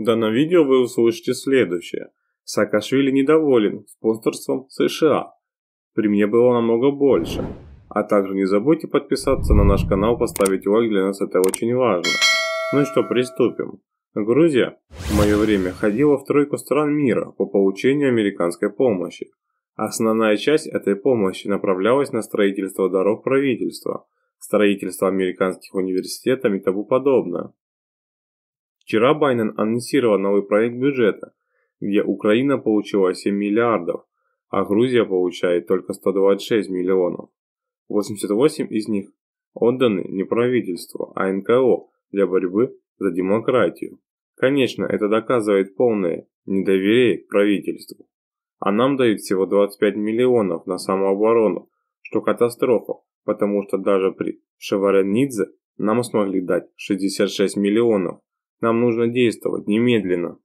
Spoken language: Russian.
В данном видео вы услышите следующее. Саакашвили недоволен спонсорством США. При мне было намного больше. А также не забудьте подписаться на наш канал, поставить лайк, для нас это очень важно. Ну что, приступим. Грузия в мое время входила в тройку стран мира по получению американской помощи. Основная часть этой помощи направлялась на строительство дорог правительства, строительство американских университетов и тому подобное. Вчера Байден анонсировал новый проект бюджета, где Украина получила 7 миллиардов, а Грузия получает только 126 миллионов. 88 из них отданы не правительству, а НКО для борьбы за демократию. Конечно, это доказывает полное недоверие к правительству. А нам дают всего 25 миллионов на самооборону, что катастрофа, потому что даже при Шеварднадзе нам смогли дать 66 миллионов. Нам нужно действовать немедленно.